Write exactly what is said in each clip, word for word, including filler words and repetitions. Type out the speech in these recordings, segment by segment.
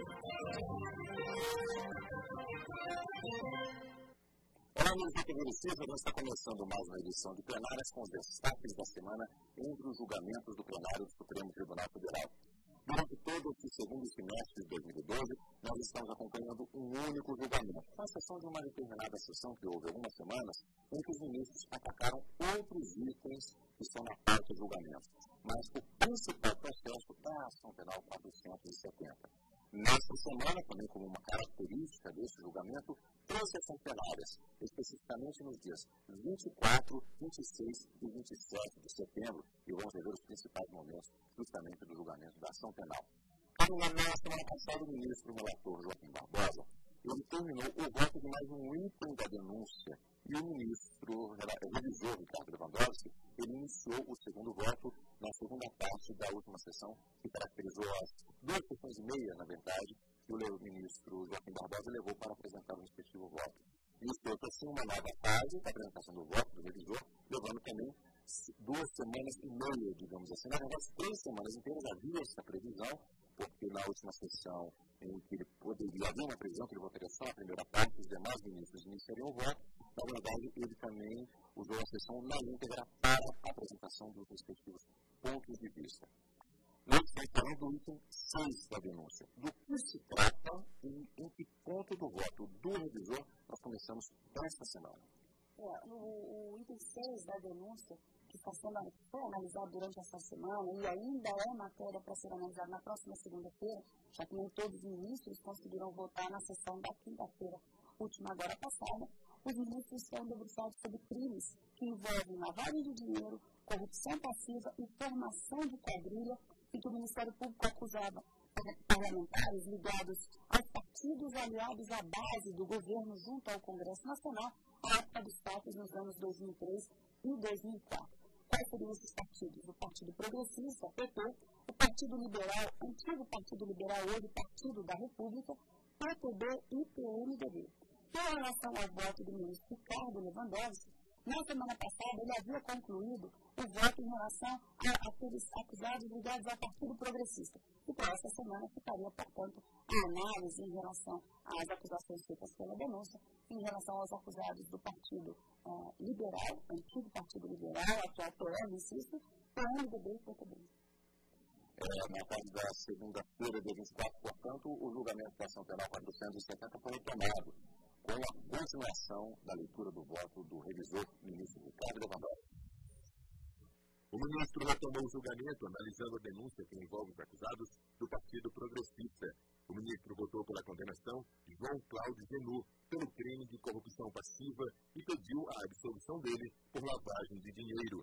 Olá, amigos da T V Lucisa, nós está começando mais uma edição de Plenárias com os destaques da semana entre os julgamentos do plenário do Supremo Tribunal Federal. Durante todo o segundo semestre de dois mil e doze, nós estamos acompanhando um único julgamento, com exceção de uma determinada sessão que houve algumas semanas, em que os ministros atacaram outros itens que estão na parte do julgamento. Mas o principal processo é a Ação Penal quatrocentos e setenta. Nesta semana, também como uma característica deste julgamento, três sessões plenárias, especificamente nos dias vinte e quatro, vinte e seis e vinte e sete de setembro, e vamos rever os principais momentos justamente do julgamento da Ação Penal. Como na semana passada, o ministro relator Joaquim Barbosa, ele terminou o voto de mais um item da denúncia e o ministro, o revisor Ricardo Lewandowski, ele iniciou o segundo voto na segunda parte da última sessão, que caracterizou as duas sessões e meia, na verdade, que o ministro Joaquim Barbosa levou para apresentar o respectivo voto. Iniciou-se assim uma nova fase da apresentação do voto do revisor, levando também duas semanas e meia, digamos assim, na verdade, três semanas inteiras havia essa previsão, porque na última sessão em que ele poderia haver uma previsão que ele votaria só a primeira parte, os demais ministros iniciariam o voto, na verdade, ele também usou a sessão na íntegra para a apresentação dos respectivos pontos de vista. Nós estamos falando do item seis da denúncia. Do que se trata e em que ponto do voto do revisor nós começamos esta semana? É, o, o item seis da denúncia, que está sendo analisado durante essa semana e ainda é matéria para ser analisada na próxima segunda-feira, já que nem todos os ministros conseguiram votar na sessão da quinta-feira, última agora passada, os ministros estão debruçados sobre crimes que envolvem lavagem de dinheiro, corrupção passiva e formação de quadrilha, e que o Ministério Público acusava parlamentares ligados aos partidos aliados à base do governo junto ao Congresso Nacional, à época dos fatos nos anos dois mil e três e dois mil e quatro. Quais seriam esses partidos? O Partido Progressista, o P T, o Partido Liberal, o antigo Partido Liberal, hoje Partido da República, P T B e P M D B. Em relação ao voto do ministro Ricardo Lewandowski, na semana passada ele havia concluído o voto em relação a aqueles acusados ligados ao Partido Progressista. E para essa semana ficaria, portanto, a análise em relação às acusações feitas pela denúncia, em relação aos acusados do Partido uh, Liberal, antigo Partido Liberal, atual P M, insisto, P M D B e P T B. É, na tarde da segunda-feira, dia vinte e quatro, portanto, o julgamento da Ação Penal quatrocentos e setenta foi retomado com a continuação da leitura do voto do revisor, ministro Ricardo Lewandowski. O ministro retomou o julgamento, analisando a denúncia que envolve os acusados do Partido Progressista. O ministro votou pela condenação de João Cláudio Genu pelo crime de corrupção passiva e pediu a absolvição dele por lavagem de dinheiro.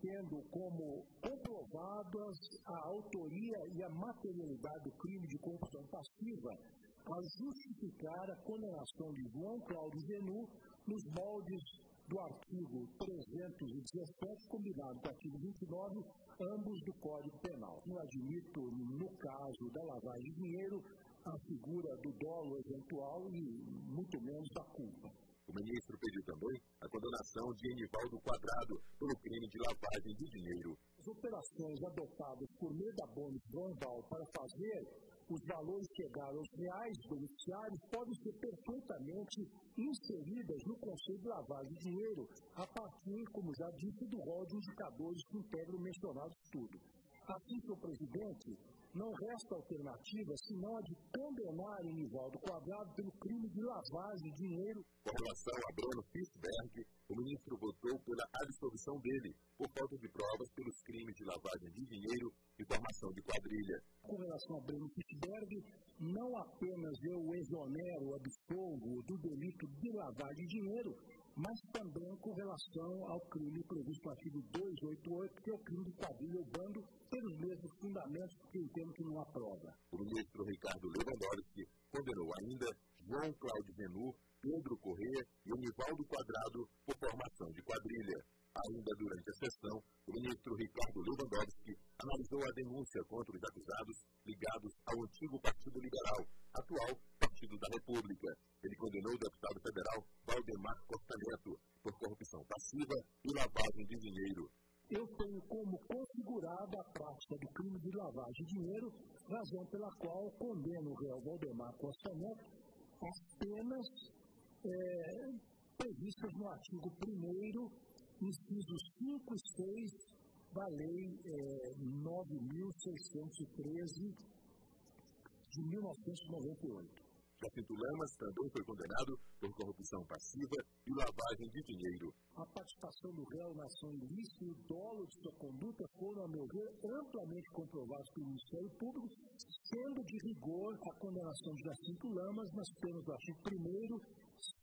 Tendo como comprovadas a autoria e a materialidade do crime de corrupção passiva, a justificar a condenação de João Cláudio Genu nos moldes do artigo trezentos e dezessete, combinado com o artigo vinte e nove, ambos do Código Penal. Não admito, no caso da lavagem de dinheiro, a figura do dolo eventual e muito menos da culpa. O ministro pediu também a condenação de Enivaldo Quadrado pelo crime de lavagem de dinheiro. As operações adotadas por meio da Banco Rural para fazer os valores chegaram aos reais beneficiários podem ser perfeitamente inseridas no conceito de lavagem de dinheiro, a partir, como já disse, do rol de indicadores que integram o mencionado estudo. Assim, senhor presidente, não resta alternativa senão a de condenar Enivaldo Quadrado pelo crime de lavagem de dinheiro. Com relação a Breno Fischberg, o ministro votou pela absolvição dele por falta de provas pelos crimes de lavagem de dinheiro e formação de quadrilha. Com relação a Breno Fischberg, não apenas eu exonero, absolvo do delito de lavagem de dinheiro, mas também com relação ao crime previsto no artigo duzentos e oitenta e oito, que é o crime de quadrilha ou bando, pelos mesmos fundamentos que entendo que não há prova. O ministro Ricardo Lewandowski condenou ainda João Cláudio Genu, Pedro Corrêa e Enivaldo Quadrado por formação de quadrilha. Ainda durante a sessão, o ministro Ricardo Lewandowski analisou a denúncia contra os acusados ligados ao antigo Partido Liberal, atual Partido da República. Ele condenou o deputado federal Valdemar Costa Neto por corrupção passiva e lavagem de dinheiro. Eu tenho como configurada a prática do crime de lavagem de dinheiro, razão pela qual condena o réu Valdemar Costa Neto às penas é, previstas no artigo primeiro, incisos cinco e seis da Lei é, nove mil seiscentos e treze, de mil novecentos e noventa e oito. Jacinto Lamas também foi condenado por corrupção passiva e lavagem de dinheiro. A participação do réu na ação ilícita e o dolo de sua conduta foram, a meu ver, amplamente comprovados pelo Ministério Público, sendo de rigor a condenação de Jacinto Lamas nas penas do artigo primeiro,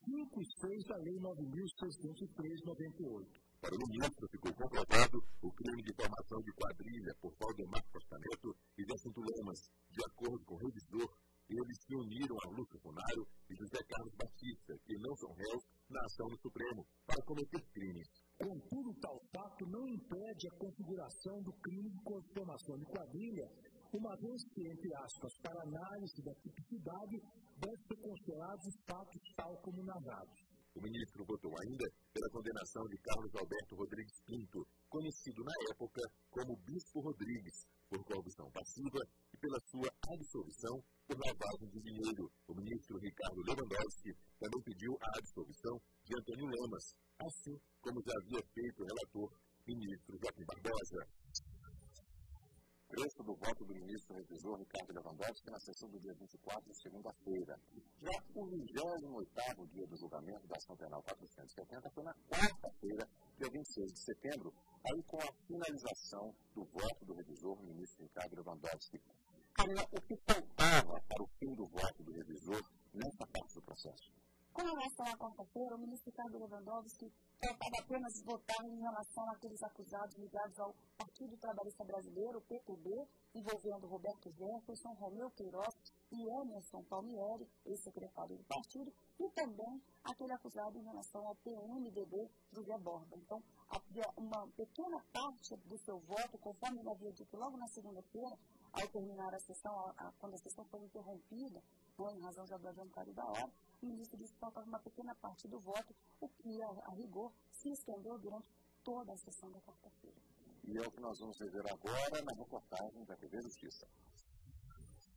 cinco e seis da Lei nove mil seiscentos e três de noventa e oito. Para o ministro, ficou comprovado o crime de formação de quadrilha por Valdemar Costa Neto e Jacinto Lamas. De acordo com o revisor, eles se uniram a Lúcio Funaro e José Carlos Batista, que não são réus na ação do Supremo, para cometer crimes. Contudo, tal fato não impede a configuração do crime de formação de quadrilha, uma vez que, entre aspas, para análise da tipicidade, deve ser considerados os fatos tal como narrados. O ministro votou ainda pela condenação de Carlos Alberto Rodrigues Pinto, conhecido na época como Bispo Rodrigues, por corrupção passiva e pela sua absolvição por lavagem de dinheiro. O ministro Ricardo Lewandowski também pediu a absolvição de Antônio Lamas, assim como já havia feito o relator, ministro Joaquim Barbosa. Trecho do voto do ministro revisor Ricardo Lewandowski na sessão do dia vinte e quatro, segunda-feira. Já o vigésimo oitavo dia do julgamento da Ação Penal quatrocentos e setenta foi na quarta-feira, dia vinte e seis de setembro, aí com a finalização do voto do revisor ministro Ricardo Lewandowski. Carina, o que faltava para o fim do voto do revisor nessa parte do processo? Com relação à quarta-feira, o ministro Ricardo Lewandowski tratava apenas de votar em relação àqueles acusados ligados ao Partido Trabalhista Brasileiro, P T B, envolvendo Roberto Jefferson, São Romeu Queiroz e Emerson Palmieri, ex-secretário do partido, e também aquele acusado em relação ao P M D B, José Borba. Então, uma pequena parte do seu voto, conforme ele havia dito logo na segunda-feira, ao terminar a sessão, a, a, quando a sessão foi interrompida, ou em razão de adiantamento da hora, o ministro disse que faltava uma pequena parte do voto, o que, a, a rigor, se estendeu durante toda a sessão da quarta-feira. E é o que nós vamos rever agora na reportagem da T V Justiça.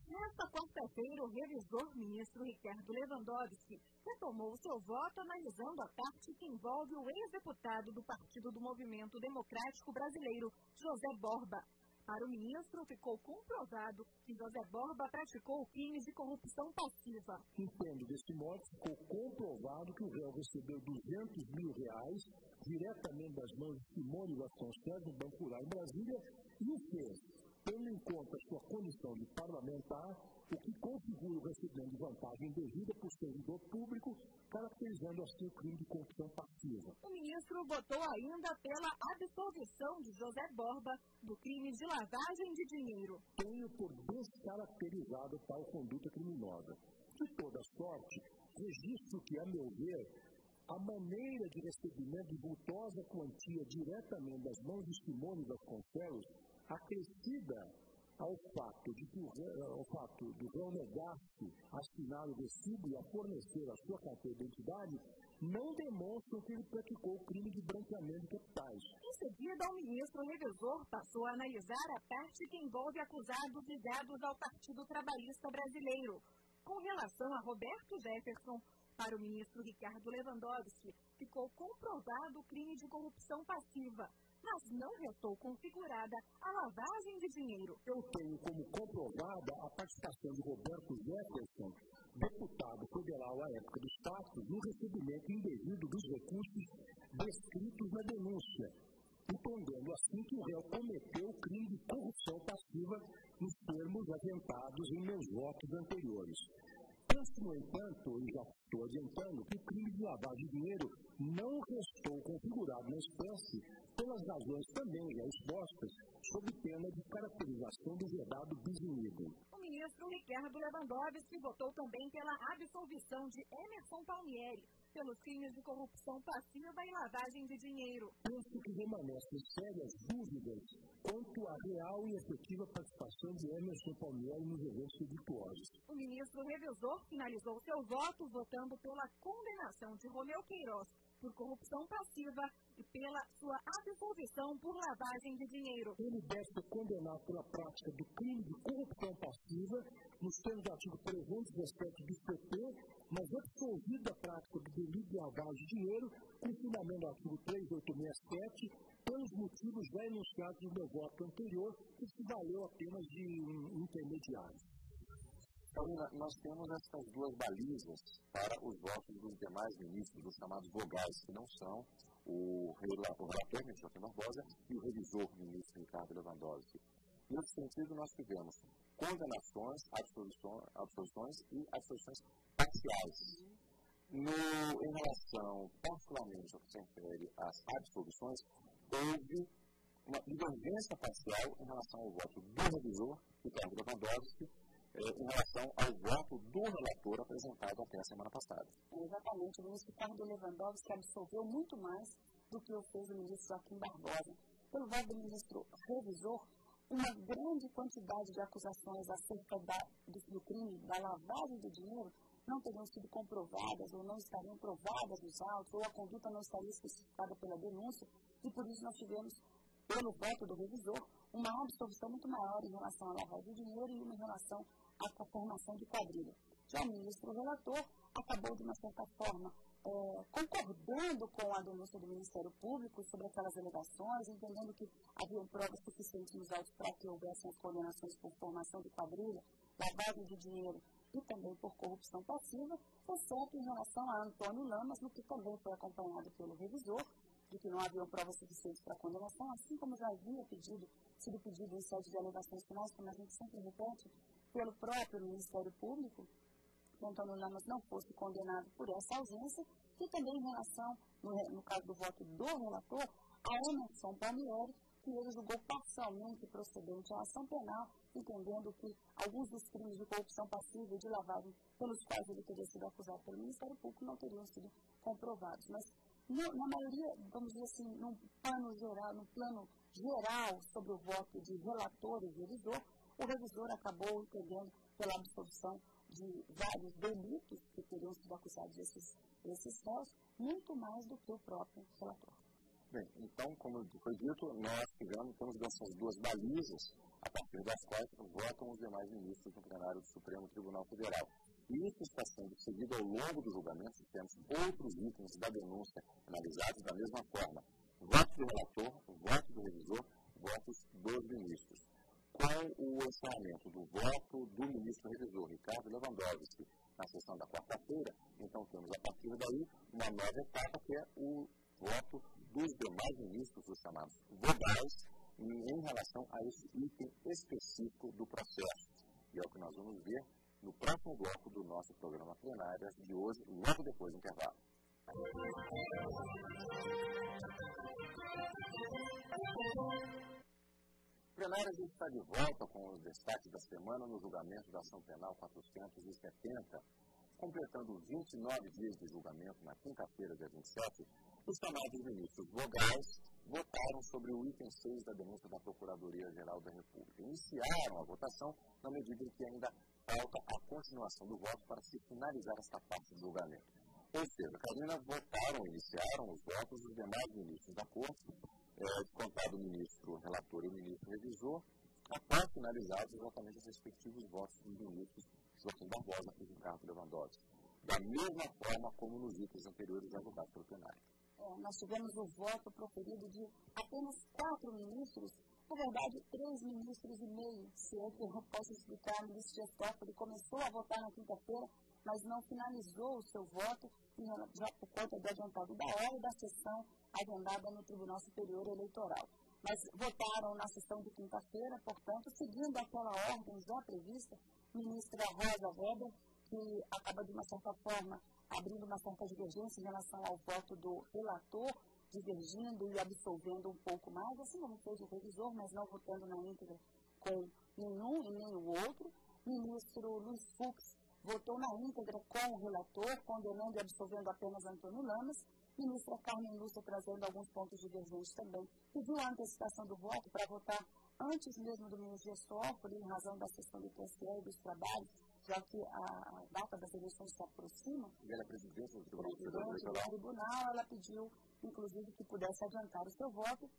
Nesta quarta-feira, o revisor ministro Ricardo Lewandowski retomou o seu voto analisando a parte que envolve o ex-deputado do Partido do Movimento Democrático Brasileiro, José Borba. Para o ministro, ficou comprovado que José Borba praticou crimes de corrupção passiva. Entendo desse modo, ficou comprovado que o réu recebeu duzentos mil reais diretamente das mãos de Simone Vasconcelos, do Banco Rural em Brasília, e o fez, tendo em conta sua condição de parlamentar, o que configura o recebendo vantagem devida por servidor público, caracterizando assim o crime de corrupção passiva. O ministro votou ainda pela absolvição de José Borba do crime de lavagem de dinheiro. Tenho por descaracterizado tal conduta criminosa. De toda sorte, registro que, a meu ver, a maneira de recebimento de vultosa quantia diretamente das mãos de Simone Vasconcelos, acrescida ao fato de que o fato do réu negar-se a assinar o recibo e a fornecer a sua carteira de identidade, não demonstram que ele praticou o crime de branqueamento de capitais. Em seguida, o ministro revisor passou a analisar a parte que envolve acusados ligados ao Partido Trabalhista Brasileiro. Com relação a Roberto Jefferson, para o ministro Ricardo Lewandowski, ficou comprovado o crime de corrupção passiva, mas não restou configurada a lavagem de dinheiro. Eu tenho como comprovada a participação de Roberto Jefferson, deputado federal à época do Estado, no recebimento indevido dos recursos descritos na denúncia, entendendo assim que o réu cometeu o crime de corrupção passiva nos termos aventados em meus votos anteriores. Penso, no entanto, e já estou adiantando, que o crime de lavagem de dinheiro não restou configurado na espécie pelas razões também já expostas sob pena de caracterização do vedado desunido. O ministro Ricardo Lewandowski votou também pela absolvição de Emerson Palmieri pelos crimes de corrupção passiva e lavagem de dinheiro. Penso que remanescem sérias dúvidas quanto à real e efetiva participação de Emerson Palmieri nos eventos virtuosos. O ministro revisor finalizou seu voto votando pela condenação de Romeu Queiroz por corrupção passiva e pela sua absolvição por lavagem de dinheiro. Ele deve ser condenado pela prática do crime de corrupção passiva, nos termos do artigo trezentos e dezessete do C P, mas absolvido da prática do delito de lavagem de dinheiro, com fundamento do artigo três mil oitocentos e sessenta e sete, pelos motivos já enunciados no meu voto anterior, que se valeu apenas de um intermediário. Então, nós temos essas duas balizas para os votos dos demais ministros, dos chamados vogais, que não são o relator, o ministro Joaquim Barbosa, e o revisor, o ministro Ricardo Lewandowski. Nesse sentido, nós tivemos condenações, absolvições e absolvições parciais. No, em relação, particularmente, ao que se refere às absolvições, houve uma divergência parcial em relação ao voto do revisor, Ricardo Lewandowski, em relação ao voto do relator apresentado até a semana passada. Exatamente, o ministro Ricardo Lewandowski absolveu muito mais do que o fez o ministro Joaquim Barbosa. Pelo voto do ministro revisor, uma grande quantidade de acusações acerca da, do, do crime, da lavagem de dinheiro, não teriam sido comprovadas ou não estariam provadas nos autos, ou a conduta não estaria especificada pela denúncia, e por isso nós tivemos, pelo voto do revisor, uma absolvição muito maior em relação à lavagem de dinheiro e uma em relação a formação de quadrilha. Já o ministro relator acabou, de uma certa forma, é, concordando com a denúncia do Ministério Público sobre aquelas alegações, entendendo que havia provas suficientes nos autos para que houvessem as condenações por formação de quadrilha, lavagem de dinheiro e também por corrupção passiva, exceto em relação a Antônio Lamas, no que também foi acompanhado pelo revisor, de que não havia provas suficientes para a condenação, assim como já havia pedido, sido pedido em sede de alegações finais, como a gente sempre repete, pelo próprio Ministério Público, que Antônio Lamas não fosse condenado por essa ausência, e também em relação, no, no caso do voto do relator, a Emerson Palmieri, que ele julgou parcialmente procedente à ação penal, entendendo que alguns dos crimes de corrupção passiva e de lavagem pelos quais ele teria sido acusado pelo Ministério Público não teriam sido comprovados. Mas, na maioria, vamos dizer assim, num plano geral, num plano geral sobre o voto de relator e revisor, o revisor acabou entendendo pela absolvição de vários delitos que teriam sido acusados desses, desses réus, muito mais do que o próprio relator. Bem, então, como foi dito, nós tivemos, temos dessas duas balizas, a partir das quais votam os demais ministros do plenário do Supremo Tribunal Federal. Isso está sendo seguido ao longo do julgamento, temos outros itens da denúncia analisados da mesma forma. Voto do relator, voto do revisor, votos dos ministros. Com o encerramento do voto do ministro revisor Ricardo Lewandowski na sessão da quarta-feira, então temos a partir daí uma nova etapa que é o voto dos demais ministros, os chamados vogais, em relação a esse item específico do processo. E é o que nós vamos ver no próximo bloco do nosso programa Plenárias de hoje, logo depois do intervalo. Plenárias está de volta com os destaques da semana no julgamento da Ação Penal quatrocentos e setenta. Completando vinte e nove dias de julgamento na quinta-feira, dia vinte e sete, os chamados ministros vogais votaram sobre o item seis da denúncia da Procuradoria-Geral da República. Iniciaram a votação na medida em que ainda falta a continuação do voto para se finalizar esta parte do julgamento. Ou seja, Carolina, votaram e iniciaram os votos dos demais ministros da Corte, é, contado o ministro relator e o ministro revisor, após finalizados exatamente os respectivos votos dos ministros Joaquim Barbosa e Ricardo Lewandowski, da mesma forma como nos itens anteriores já votados pelo plenário. É, nós tivemos o voto proferido de apenas quatro ministros, na verdade, três ministros e meio, se é que eu posso explicar. O ministro Dias Toffoli começou a votar na quinta-feira, mas não finalizou o seu voto, já por conta do adiantado da hora e da sessão agendada no Tribunal Superior Eleitoral. Mas votaram na sessão de quinta-feira, portanto, seguindo aquela ordem já prevista, ministra Rosa Weber, que acaba, de uma certa forma, abrindo uma certa divergência em relação ao voto do relator, divergindo e absolvendo um pouco mais, assim como fez o revisor, mas não votando na íntegra com nenhum e nem o outro. Ministro Luiz Fux votou na íntegra com o relator, condenando e absolvendo apenas Antônio Lamas. Ministra Carmen Lúcia, trazendo alguns pontos divergentes também, pediu a antecipação do voto para votar antes mesmo do ministro Dias Toffoli, em razão da sessão do T S E e dos trabalhos já que a data das eleições se aproxima, e ela presidiu o tribunal, ela pediu, inclusive, que pudesse adiantar o seu voto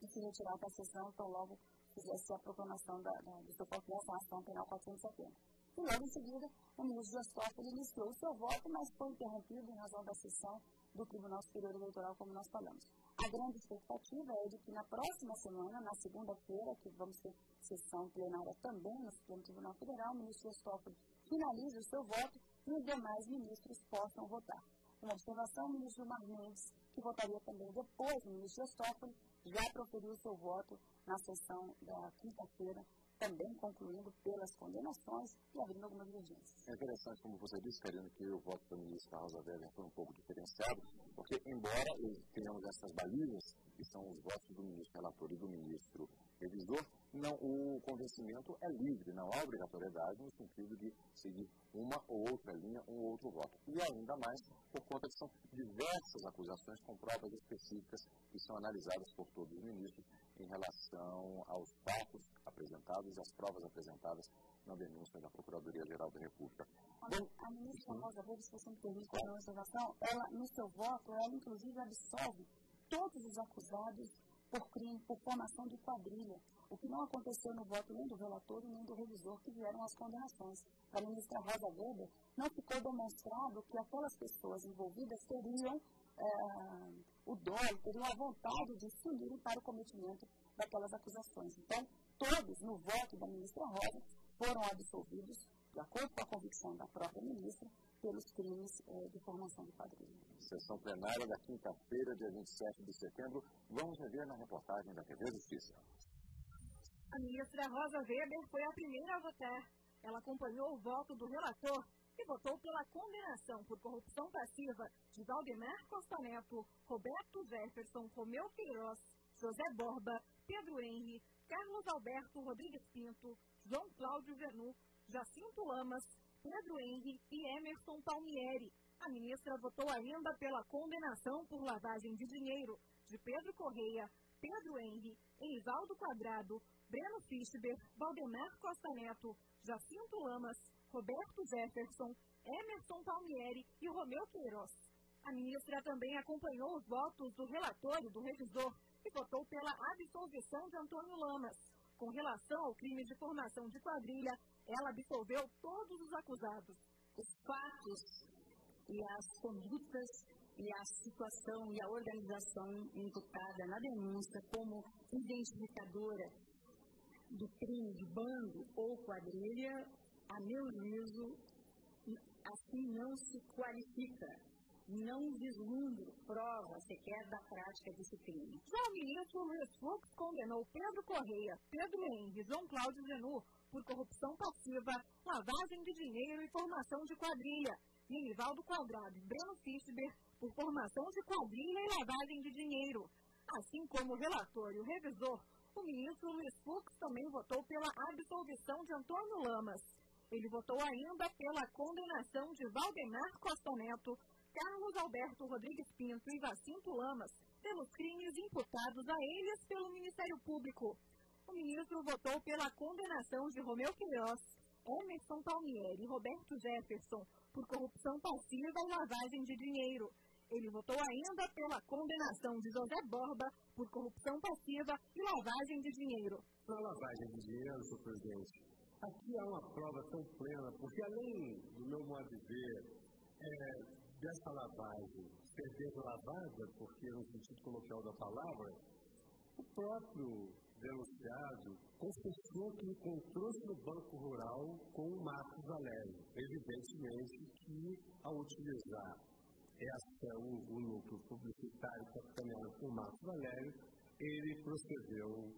e se retirar da sessão, então logo fizesse a proclamação da, da, do seu confiança, a Ação Penal quatrocentos e setenta. E logo em seguida, o ministro Dias Toffoli iniciou o seu voto, mas foi interrompido em razão da sessão do Tribunal Superior Eleitoral, como nós falamos. A grande expectativa é de que na próxima semana, na segunda-feira, que vamos ter sessão plenária também no Supremo Tribunal Federal, o ministro Dias Toffoli finalize o seu voto e os demais ministros possam votar. Uma observação, o ministro Gilmar Mendes, que votaria também depois, o ministro Dias Toffoli já proferiu o seu voto na sessão da quinta-feira, também concluindo pelas condenações e abrindo algumas urgências. É interessante, como você disse, Karina, que o voto da ministra Rosa Weber foi um pouco diferenciado, porque, embora tenhamos essas balizas, que são os votos do ministro relator e do ministro revisor, não, o convencimento é livre, não há obrigatoriedade no sentido de seguir uma ou outra linha, um ou outro voto. E ainda mais por conta que são diversas acusações com provas específicas que são analisadas por todos os ministros em relação aos fatos apresentados, as provas apresentadas na denúncia da Procuradoria-Geral da República. A ministra Rosa Weber, se você me permite uma observação, ela, no seu voto, ela inclusive absolve todos os acusados por crime, por formação de quadrilha, o que não aconteceu no voto nem do relator nem do revisor, que vieram as condenações. A ministra Rosa Weber, não ficou demonstrado que aquelas pessoas envolvidas teriam é, o dolo, teriam a vontade de se unirem para o cometimento daquelas acusações. Então, todos, no voto da ministra Rosa, foram absolvidos, de acordo com a convicção da própria ministra, pelos crimes eh, de formação de quadrilha. Sessão plenária da quinta-feira, dia vinte e sete de setembro. Vamos rever na reportagem da T V Justiça. A ministra Rosa Weber foi a primeira a votar. Ela acompanhou o voto do relator, que votou pela condenação por corrupção passiva de Valdemar Costa Neto, Roberto Jefferson, São Romeu Queiroz, José Borba, Pedro Henri, Carlos Alberto Rodrigues Pinto, João Cláudio Genu, Jacinto Lamas, Pedro Henri e Emerson Palmieri. A ministra votou ainda pela condenação por lavagem de dinheiro de Pedro Correia, Pedro Henri, Enivaldo Quadrado, Breno Fischberg, Valdemar Costa Neto, Jacinto Lamas, Roberto Jefferson, Emerson Palmieri e Romeu Queiroz. A ministra também acompanhou os votos do relator e do revisor, e votou pela absolvição de Antônio Lamas. Com relação ao crime de formação de quadrilha, ela absolveu todos os acusados. Os fatos e as condutas e a situação e a organização imputada na denúncia como identificadora do crime de bando ou quadrilha, a meu juízo, assim não se qualifica. Não vislumbro prova sequer da prática desse crime. Já o ministro Luiz Fux condenou Pedro Correia, Pedro Henri e João Cláudio Genu por corrupção passiva, lavagem de dinheiro e formação de quadrilha, e Enivaldo Quadrado e Breno Fischberg por formação de quadrilha e lavagem de dinheiro. Assim como o relator e o revisor, o ministro Luiz Fux também votou pela absolvição de Antônio Lamas. Ele votou ainda pela condenação de Valdemar Costa Neto, Carlos Alberto Rodrigues Pinto e Jacinto Lamas pelos crimes imputados a eles pelo Ministério Público. O ministro votou pela condenação de Romeu Queiroz, Emerson Palmieri e Roberto Jefferson por corrupção passiva e lavagem de dinheiro. Ele votou ainda pela condenação de José Borba por corrupção passiva e lavagem de dinheiro. Pela lavagem de dinheiro, senhor presidente, aqui há uma prova tão plena, porque além do meu modo de ver, é... dessa lavagem, ser deslavada, porque no sentido coloquial da palavra, o próprio denunciado confessou que encontrou-se no Banco Rural com o Marcos Valério. Evidentemente que, ao utilizar essa, o, o lucro publicitário capitaneado por Marcos Valério, ele procedeu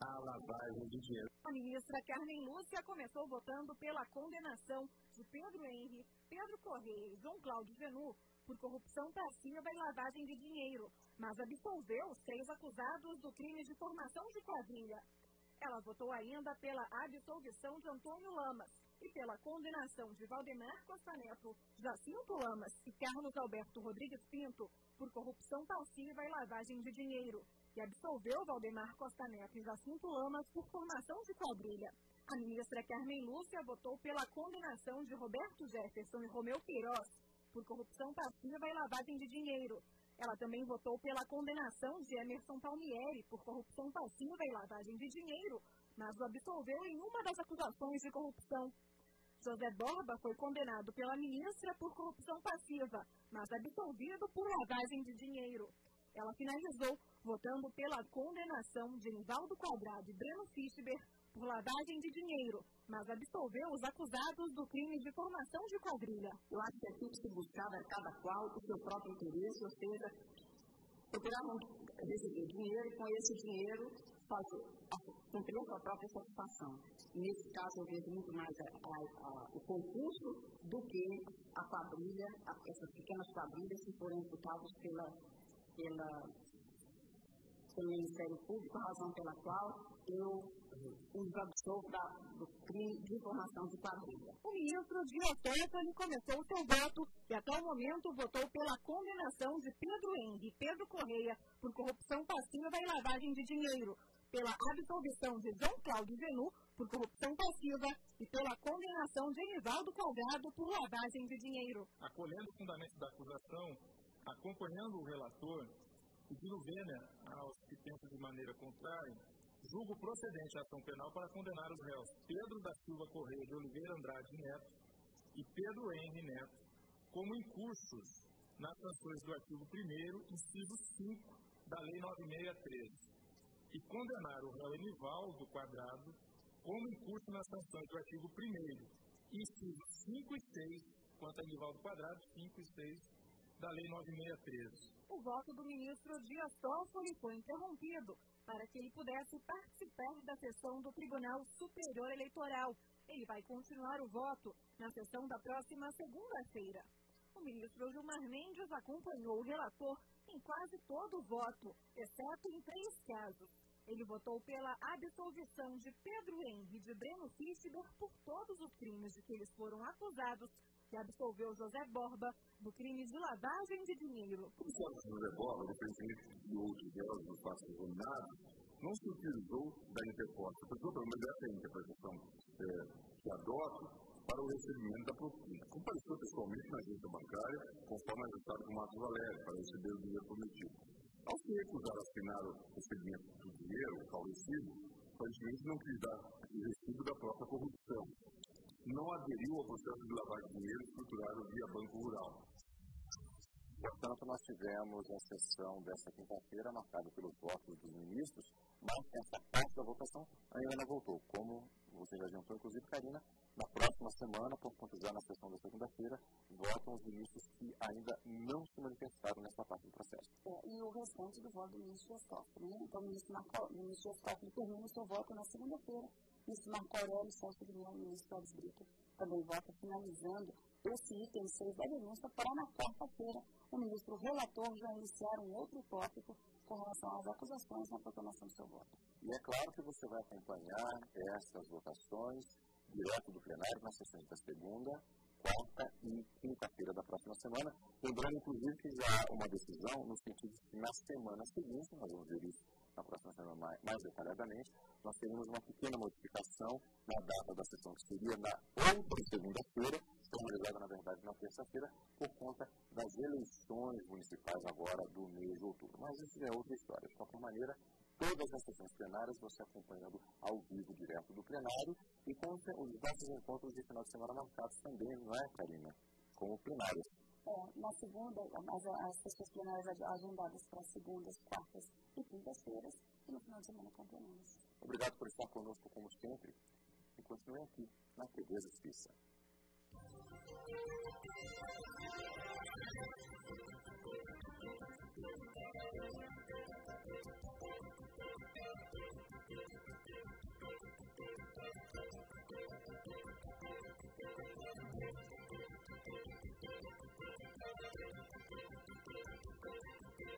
a lavagem de dinheiro. A ministra Carmen Lúcia começou votando pela condenação de Pedro Henri, Pedro Correia e João Cláudio Genu por corrupção passiva e lavagem de dinheiro, mas absolveu os três acusados do crime de formação de quadrilha. Ela votou ainda pela absolvição de Antônio Lamas e pela condenação de Valdemar Costa Neto, Jacinto Lamas e Carlos Alberto Rodrigues Pinto por corrupção passiva e lavagem de dinheiro, e absolveu Valdemar Costa Neto e Jacinto Lamas por formação de quadrilha. A ministra Carmen Lúcia votou pela condenação de Roberto Jefferson e Romeu Queiroz por corrupção passiva e lavagem de dinheiro. Ela também votou pela condenação de Emerson Palmieri por corrupção passiva e lavagem de dinheiro, mas o absolveu em uma das acusações de corrupção. José Borba foi condenado pela ministra por corrupção passiva, mas absolvido por lavagem de dinheiro. Ela finalizou votando pela condenação de Enivaldo Quadrado e Breno Fischberg por lavagem de dinheiro, mas absolveu os acusados do crime de formação de quadrilha. Eu acho que aqui se buscava cada qual o seu próprio interesse, ou seja, procuravam receber dinheiro e com esse dinheiro fazer, cumprir sua própria satisfação. Nesse caso, eu vejo muito mais a, a, a, o concurso do que a quadrilha, a, essas pequenas quadrilhas que foram imputadas pela, pela, pelo Ministério Público, razão pela qual eu os absolvo do crime de formação de quadrilha. O ministro Dias Toffoli começou o seu voto e até o momento votou pela condenação de Pedro Henrique e Pedro Correia por corrupção passiva e lavagem de dinheiro, pela absolvição de João Cláudio Genu por corrupção passiva e pela condenação de Enivaldo Quadrado por lavagem de dinheiro. Acolhendo o fundamento da acusação, acompanhando o relator e desluvendo aos que pensam de maneira contrária, julgo procedente a ação penal para condenar os réus Pedro da Silva Correia de Oliveira Andrade Neto e Pedro Henrique Neto como incursos nas sanções do artigo primeiro, inciso cinco da Lei nove mil seiscentos e treze e condenar o réu Enivaldo Quadrado como incurso nas sanções do artigo primeiro, inciso cinco e seis, quanto a Enivaldo Quadrado, cinco e seis da Lei nove mil seiscentos e treze. O voto do ministro Dias Toffoli foi interrompido para que ele pudesse participar da sessão do Tribunal Superior Eleitoral. Ele vai continuar o voto na sessão da próxima segunda-feira. O ministro Gilmar Mendes acompanhou o relator em quase todo o voto, exceto em três casos. Ele votou pela absolvição de Pedro Henrique e de Breno Fischberg por todos os crimes de que eles foram acusados, que absolveu José Borba do crime de lavagem de dinheiro. O caso de José Borba, diferentemente de outros réus do fato condenado, não se utilizou da interposta, pelo menos essa é a interpretação é, que adoto, para o recebimento da propina. Compareceu pessoalmente na agência bancária, conforme ajustado com Marcos Valério, para receber o dinheiro prometido. Ao se recusar a assinar o recebimento do dinheiro, o falecido, aparentemente não quis dar o recibo da própria corrupção. Não aderiu ao processo de lavagem de dinheiro estruturado via Banco Rural. Portanto, nós tivemos a sessão dessa quinta-feira marcada pelos votos dos ministros, mas essa parte da votação ainda não voltou. Como você já adiantou, inclusive, Karina, na próxima semana, por concluir na sessão da segunda-feira, votam os ministros que ainda não se manifestaram nessa parte do processo. É, e o restante do voto do ministro Dias Toffoli, né? Então, o ministro Dias Toffoli termina o seu voto na segunda-feira. Ministro Marco Aurélio, chefe do ministro Carlos Brito, também vota finalizando esse item seis da denúncia para na quarta-feira o ministro relator já iniciar um outro tópico com relação às acusações na proclamação do seu voto. E é claro que você vai acompanhar essas votações direto do plenário na sessão da segunda, quarta e quinta-feira da próxima semana, lembrando inclusive que já há uma decisão no sentido de que na semana seguinte, nós vamos ver isso na próxima semana mais, mais detalhadamente, nós teremos uma pequena modificação na data da sessão que seria na outra segunda-feira, formalizada na verdade na terça-feira, por conta das eleições municipais agora do mês de outubro. Mas isso é outra história. De qualquer maneira, todas as sessões plenárias você acompanhando ao vivo direto do plenário e com os nossos encontros de final de semana marcados também, não é, Karina? Como plenárias. É, na segunda, as, as sessões plenárias agendadas para segundas, quartas e quintas-feiras e no final de semana acompanhamos. Obrigado por estar conosco como sempre e continue aqui na T V Justiça.